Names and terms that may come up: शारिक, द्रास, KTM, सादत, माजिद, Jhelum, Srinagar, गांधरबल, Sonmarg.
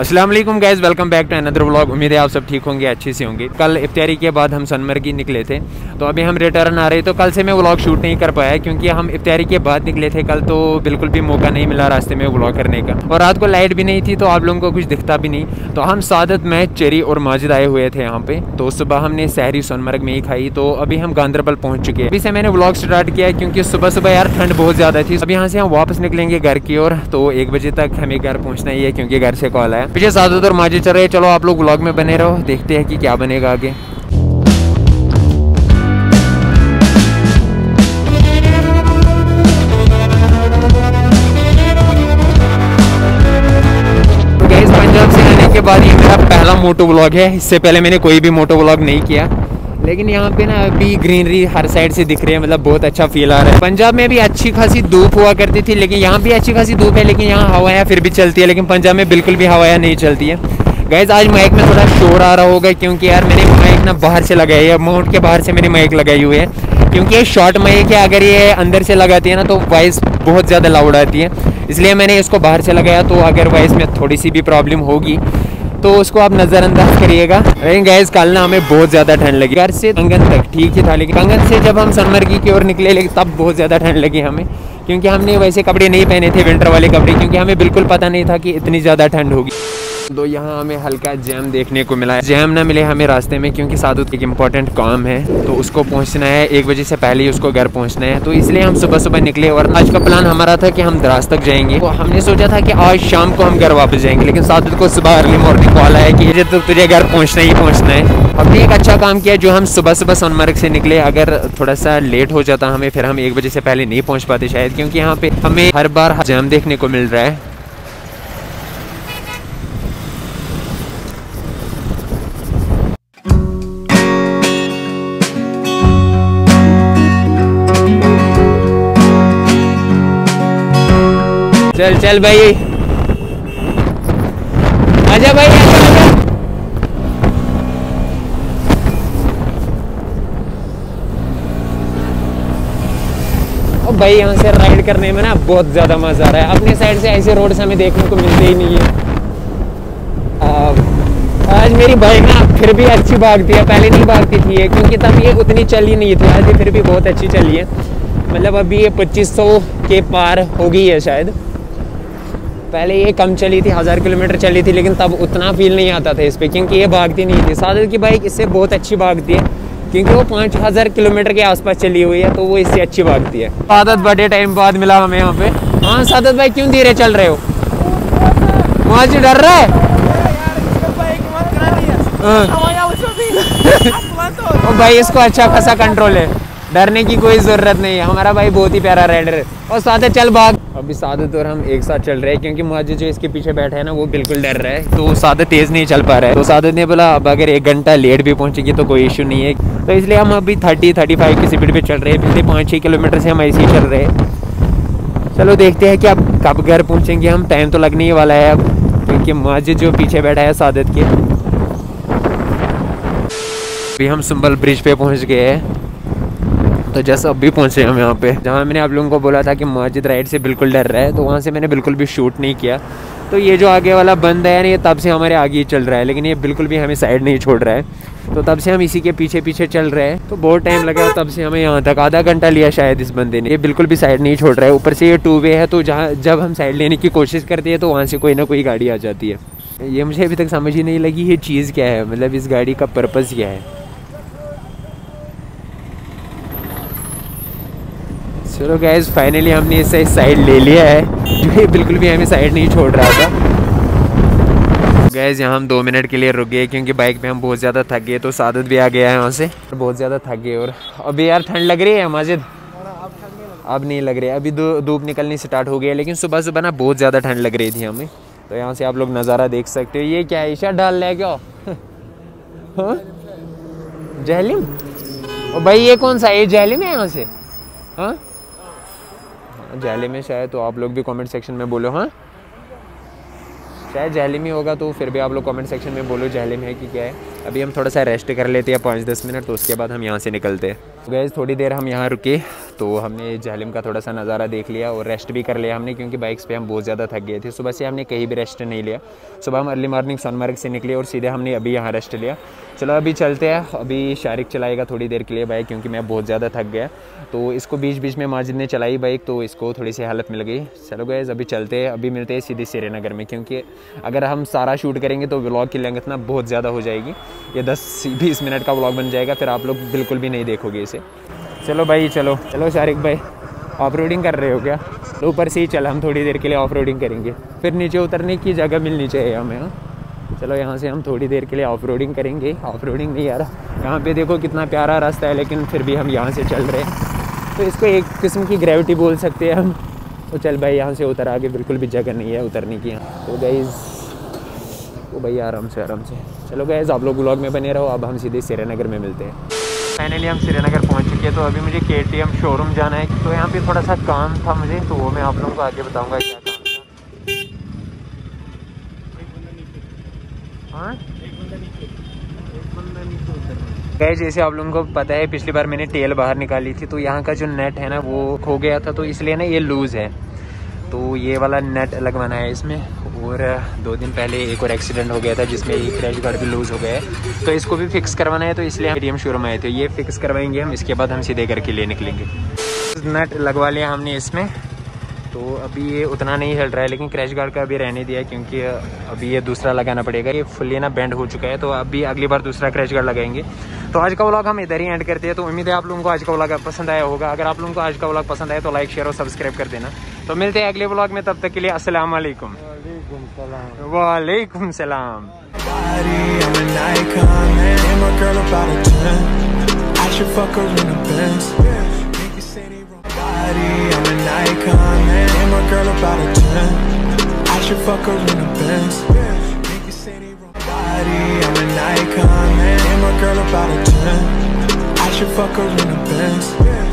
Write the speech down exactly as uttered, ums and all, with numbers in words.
अस्सलाम वालेकुम guys, welcome back to another vlog. उम्मीद है आप सब ठीक होंगे, अच्छे से होंगे। कल इफ्तारी के बाद हम सोनमर्ग ही निकले थे, तो अभी हम रिटर्न आ रहे। तो कल से मैं व्लॉग शूट नहीं कर पाया क्योंकि हम इफ्तारी के बाद निकले थे। कल तो बिल्कुल भी मौका नहीं मिला रास्ते में व्लॉग करने का, और रात को लाइट भी नहीं थी तो आप लोगों को कुछ दिखता भी नहीं। तो हम सादत मैं चेरी और माजिद आए हुए थे यहाँ पे। तो सुबह हमने सहरी सोनमर्ग में ही खाई। तो अभी हम गांधरबल पहुँच चुके हैं। अभी से मैंने व्लॉग स्टार्ट किया क्योंकि सुबह सुबह यार ठंड बहुत ज़्यादा थी। अब यहाँ से हम वापस निकलेंगे घर की ओर। तो एक बजे तक हमें घर पहुँचना ही है क्योंकि घर से कॉल आया। पीछे सादत और माजी चल रहे। चलो आप लोग व्लॉग में बने रहो, देखते हैं कि क्या बनेगा आगे। तो गाइस, पंजाब से आने के बाद ये मेरा पहला मोटो व्लॉग है। इससे पहले मैंने कोई भी मोटो व्लॉग नहीं किया, लेकिन यहाँ पे ना अभी ग्रीनरी हर साइड से दिख रही है, मतलब बहुत अच्छा फील आ रहा है। पंजाब में भी अच्छी खासी धूप हुआ करती थी, लेकिन यहाँ भी अच्छी खासी धूप है, लेकिन यहाँ हवाएं फिर भी चलती है, लेकिन पंजाब में बिल्कुल भी हवाएं नहीं चलती है। गाइस, आज माइक में थोड़ा शोर आ रहा होगा क्योंकि यार मैंने माइक ना बाहर से लगाई है, माउंट के बाहर से मेरी माइक लगाई हुई है क्योंकि ये शॉर्ट माइक है। अगर ये अंदर से लगाती है ना तो वॉइस बहुत ज़्यादा लाउड आती है, इसलिए मैंने इसको बाहर से लगाया। तो अगर वॉइस में थोड़ी सी भी प्रॉब्लम होगी तो उसको आप नज़रअंदाज करिएगा। लेकिन गैस, कल ना हमें बहुत ज़्यादा ठंड लगी। घर से कंगन तक ठीक ही था, लेकिन कंगन से जब हम सोनमर्ग की ओर निकले लेकिन तब बहुत ज़्यादा ठंड लगी हमें, क्योंकि हमने वैसे कपड़े नहीं पहने थे, विंटर वाले कपड़े, क्योंकि हमें बिल्कुल पता नहीं था कि इतनी ज़्यादा ठंड होगी। तो यहाँ हमें हल्का जैम देखने को मिला है। जैम ना मिले हमें रास्ते में क्योंकि सादत एक इम्पॉर्टेंट काम है, तो उसको पहुँचना है एक बजे से पहले ही, उसको घर पहुँचना है। तो इसलिए हम सुबह सुबह निकले, और आज का प्लान हमारा था कि हम द्रास तक जाएंगे। तो हमने सोचा था कि आज शाम को हम घर वापस जाएंगे, लेकिन सादत को सुबह अर्ली मॉर्निंग कॉल आया कि ये तो तुझे घर पहुँचना ही पहुँचना है। हमने एक अच्छा काम किया जो हम सुबह सुबह सोनमर्ग से निकले। अगर थोड़ा सा लेट हो जाता हमें, फिर हम एक बजे से पहले नहीं पहुँच पाते शायद, क्योंकि यहाँ पे हमें हर बार जैम देखने को मिल रहा है। चल चल भाई, आजा भाई, आजा, आजा। ओ भाई, यहाँ से राइड करने में ना बहुत ज्यादा मजा आ रहा है। अपने साइड से ऐसे रोड हमें देखने को मिलते ही नहीं है। आज मेरी बाइक ना फिर भी अच्छी भागती है, पहले नहीं भागती थी क्योंकि तब ये उतनी चली नहीं थी। आज ये फिर भी बहुत अच्छी चली है, मतलब अभी ये पच्चीस सौ के पार हो गई है शायद। पहले ये कम चली थी, हज़ार किलोमीटर चली थी, लेकिन तब उतना फील नहीं आता था इस पर क्योंकि ये भागती नहीं थी। सादत की बाइक इससे बहुत अच्छी भागती है क्योंकि वो पाँच हज़ार किलोमीटर के आसपास चली हुई है, तो वो इससे अच्छी भागती है। सादत बड़े टाइम बाद मिला हमें यहाँ पे। हाँ सादत भाई, क्यों धीरे चल रहे हो? वहाँ से डर रहा है। ओ भाई, इसको अच्छा खासा कंट्रोल है, डरने की कोई ज़रूरत नहीं है। हमारा भाई बहुत ही प्यारा राइडर है। और सादत चल भाग। अभी सादत और हम एक साथ चल रहे हैं क्योंकि मुझे जो इसके पीछे बैठा है ना वो बिल्कुल डर रहा है, तो सादत तेज़ नहीं चल पा रहा है। तो सादत ने बोला अब अगर एक घंटा लेट भी पहुंचेगी तो कोई इशू नहीं है, तो इसलिए हम अभी थर्टी थर्टी फाइव की स्पीड पर चल रहे हैं। पिछले पाँच छः किलोमीटर से हम ऐसे ही चल रहे हैं। चलो देखते हैं कि अब कब घर पहुँचेंगे हम। टाइम तो लगने ही वाला है अब, क्योंकि मुझे जो पीछे बैठा है सादत के। अभी हम सुहैल ब्रिज पर पहुँच गए हैं। तो जैसा अभी पहुंचे हम यहाँ पे, जहाँ मैंने आप लोगों को बोला था कि माजिद राइड से बिल्कुल डर रहा है, तो वहाँ से मैंने बिल्कुल भी शूट नहीं किया। तो ये जो आगे वाला बंद है ना, ये तब से हमारे आगे ही चल रहा है, लेकिन ये बिल्कुल भी हमें साइड नहीं छोड़ रहा है। तो तब से हम इसी के पीछे पीछे चल रहे हैं। तो बहुत टाइम लगा तब से हमें यहाँ तक, आधा घंटा लिया शायद इस बंदे ने। ये बिल्कुल भी साइड नहीं छोड़ रहा है। ऊपर से ये टू वे है, तो जहाँ जब हम साइड लेने की कोशिश करते हैं तो वहाँ से कोई ना कोई गाड़ी आ जाती है। ये मुझे अभी तक समझ ही नहीं लगी ये चीज़ क्या है, मतलब इस गाड़ी का पर्पज़ क्या है। चलो गाइस, फाइनली हमने इसे साइड ले लिया है, जो ये बिल्कुल भी हमें साइड नहीं छोड़ रहा था। गाइस, यहाँ हम दो मिनट के लिए रुक गए क्योंकि बाइक पे हम बहुत ज़्यादा थक गए। तो सादत भी आ गया है वहाँ से, बहुत ज़्यादा थक गए। और अभी यार ठंड लग रही है माजिद? अब नहीं लग रही है, अभी धूप निकलनी स्टार्ट हो गई है, लेकिन सुबह सुबह ना बहुत ज़्यादा ठंड लग रही थी हमें। तो यहाँ से आप लोग नज़ारा देख सकते हो। ये क्या है, ईशा डाल है क्या? हाँ झेलम। और भाई ये कौन सा है, ये झेलम है यहाँ से? हाँ झेलम में शायद। तो आप लोग भी कमेंट सेक्शन में बोलो, हाँ शायद झेलम ही होगा। तो फिर भी आप लोग कमेंट सेक्शन में बोलो झेलम है कि क्या है। अभी हम थोड़ा सा रेस्ट कर लेते हैं पाँच दस मिनट, तो उसके बाद हम यहाँ से निकलते हैं। गैस, थोड़ी देर हम यहाँ रुके, तो हमने झेलम का थोड़ा सा नज़ारा देख लिया और रेस्ट भी कर लिया हमने, क्योंकि बाइक्स पे हम बहुत ज़्यादा थक गए थे। सुबह से हमने कहीं भी रेस्ट नहीं लिया, सुबह हम अर्ली मॉर्निंग सोनमर्ग से निकले और सीधे हमने अभी यहाँ रेस्ट लिया। चलो अभी चलते हैं, अभी शारिक चलाएगा थोड़ी देर के लिए बाइक, क्योंकि मैं बहुत ज़्यादा थक गया। तो इसको बीच बीच में माजिद ने चलाई बाइक, तो इसको थोड़ी सी हालत मिल गई। चलो गाइस अभी चलते हैं, अभी मिलते हैं सीधे श्रीनगर में, क्योंकि अगर हम सारा शूट करेंगे तो व्लॉग की लेंथ ना बहुत ज़्यादा हो जाएगी, ये दस बीस मिनट का व्लॉग बन जाएगा, फिर आप लोग बिल्कुल भी नहीं देखोगे इसे। चलो भाई चलो चलो शारिक भाई, ऑफ रोडिंग कर रहे हो क्या? तो ऊपर से ही चल, हम थोड़ी देर के लिए ऑफ रोडिंग करेंगे, फिर नीचे उतरने की जगह मिलनी चाहिए हमें। हाँ चलो यहाँ से हम थोड़ी देर के लिए ऑफ रोडिंग करेंगे। ऑफ रोडिंग नहीं यार, यहाँ पे देखो कितना प्यारा रास्ता है, लेकिन फिर भी हम यहाँ से चल रहे हैं, तो इसको एक किस्म की ग्रेविटी बोल सकते हैं हम। तो चल भाई यहाँ से उतर, आगे बिल्कुल भी जगह नहीं है उतरने की। तो गाइज़ ओ भाई आराम से आराम से चलो गाइज़, आप लोग व्लॉग में बने रहो। अब हम सीधे श्रीनगर में मिलते हैं। फाइनली हम श्रीनगर पहुंच चुके हैं, तो अभी मुझे के टी एम शोरूम जाना है, तो यहाँ पे थोड़ा सा काम था मुझे, तो वो मैं आप लोगों को आगे बताऊंगा क्या काम था। गाइस जैसे आप लोगों को पता है पिछली बार मैंने टेल बाहर निकाली थी, तो यहाँ का जो नेट है ना वो खो गया था, तो इसलिए ना ये लूज़ है, तो ये वाला नेट अलग बना है इसमें। और दो दिन पहले एक और एक्सीडेंट हो गया था जिसमें ये क्रैश गार्ड भी लूज़ हो गया है, तो इसको भी फिक्स करवाना है, तो इसलिए हम के टी एम शोरूम आए थे। ये फिक्स करवाएंगे हम, इसके बाद हम सीधे घर के लिए निकलेंगे। नट लगवा लिया हमने इसमें, तो अभी ये उतना नहीं हिल रहा है, लेकिन क्रैश गार्ड का अभी रहने दिया, क्योंकि अभी ये दूसरा लगाना पड़ेगा, ये फुल्ली ना बेंड हो चुका है, तो अभी अगली बार दूसरा क्रैश गार्ड लगाएंगे। तो आज का व्लॉग हम इधर ही एंड करते हैं। तो उम्मीद है आप लोगों को आज का व्लॉग पसंद आया होगा। अगर आप लोगों को आज का व्लॉग पसंद आया तो लाइक शेयर और सब्सक्राइब कर देना। तो मिलते हैं अगले व्लॉग में, तब तक के लिए अस्सलाम वालेकुम। वालेकुम सलाम।